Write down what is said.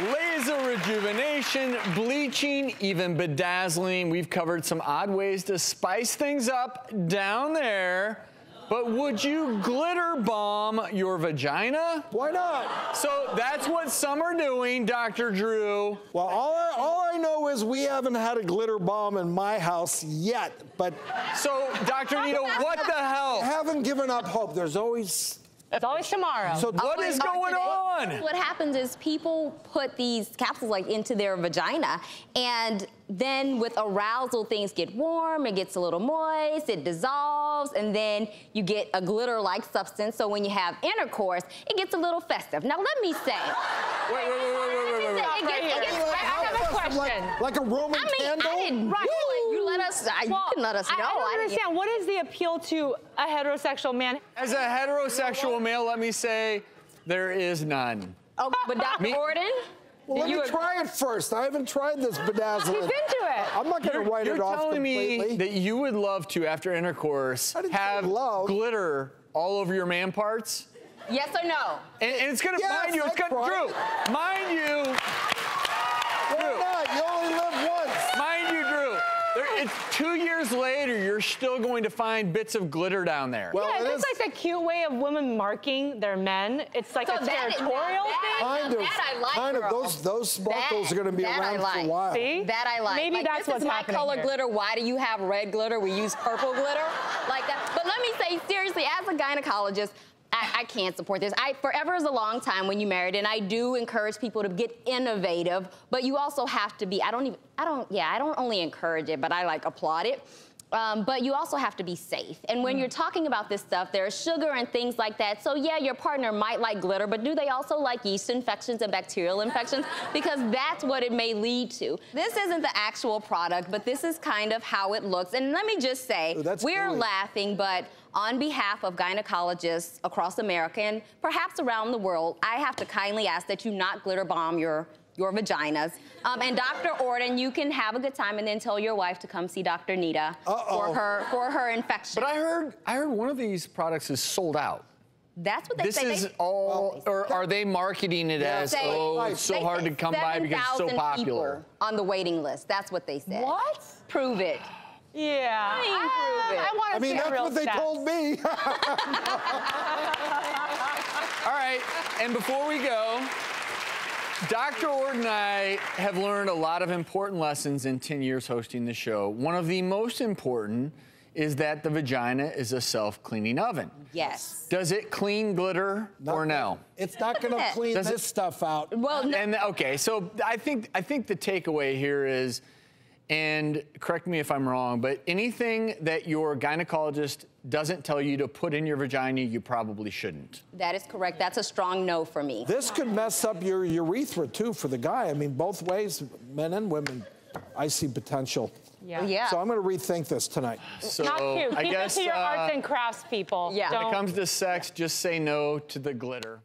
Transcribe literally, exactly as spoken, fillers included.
Laser rejuvenation, bleaching, even bedazzling. We've covered some odd ways to spice things up down there. But would you glitter bomb your vagina? Why not? So that's what some are doing, Doctor Drew. Well, all I, all I know is we haven't had a glitter bomb in my house yet, but... So, Doctor Nita, what the hell? I haven't given up hope. There's always... It's always tomorrow. So what is going on? What happens is people put these capsules like into their vagina, and then with arousal, things get warm, it gets a little moist, it dissolves, and then you get a glitter-like substance. So when you have intercourse, it gets a little festive. Now let me say. Wait, wait, wait, wait, wait, wait, wait. It gets, it gets, I have a question. Like, like a Roman I mean, candle? I didn't, right. Let us, I, well, you can let us know. I, I don't understand. I, what is the appeal to a heterosexual man? As a heterosexual male, let me say, there is none. Oh, but Doctor Ordon? Well, let you me try it first. I haven't tried this bedazzling. He's into it. I'm not going to write it off completely. You're telling me that you would love to, after intercourse, have glitter all over your man parts? Yes or no? And, and it's going to, yes, mind you, it's going to, Drew, mind you. Why not? You only live once. Mind you, Drew. There, it's two years later, you're still going to find bits of glitter down there. Well, yeah, it's like a cute way of women marking their men. It's like so a territorial thing. Kind of, that I like, kind of. Those, those sparkles that, are going to be around like. for a while. See? That I like. Maybe like, that's what's happening. This is my color here. Glitter. Why do you have red glitter? We use purple glitter. Like that. But let me say, seriously, as a gynecologist, I, I can't support this. I, forever is a long time when you're married, and I do encourage people to get innovative, but you also have to be, I don't even, I don't, yeah, I don't only encourage it, but I like applaud it. Um, but you also have to be safe. And when mm. you're talking about this stuff, there's sugar and things like that. So yeah, your partner might like glitter, but do they also like yeast infections and bacterial infections? Because that's what it may lead to. This isn't the actual product, but this is kind of how it looks. And let me just say, oh, we're brilliant. laughing, but on behalf of gynecologists across America and perhaps around the world, I have to kindly ask that you not glitter bomb your your vaginas. Um, and Doctor Ordon, you can have a good time and then tell your wife to come see Doctor Nita Uh-oh. for her for her infection. But I heard I heard one of these products is sold out. That's what they this say. This is they, all, or are they marketing it yeah, as, they, oh, it's so hard to come by because it's so popular. On the waiting list, that's what they said. What? Prove it. Yeah. I mean, um, prove it. I want to I mean, see that's real what stats. They told me. All right, and before we go, Doctor Ordon and I have learned a lot of important lessons in ten years hosting the show. One of the most important is that the vagina is a self-cleaning oven. Yes. Does it clean glitter not or no? It's not going to clean Does this it? stuff out. Well, no. And okay, so I think I think the takeaway here is, and correct me if I'm wrong, but anything that your gynecologist doesn't tell you to put in your vagina, you probably shouldn't. That is correct. That's a strong no for me. This could mess up your urethra, too, for the guy. I mean, both ways, men and women, I see potential. Yeah. yeah. So I'm going to rethink this tonight. So Not cute. Keep I guess, it to your uh, arts and crafts, people. Yeah. When Don't. it comes to sex, just say no to the glitter.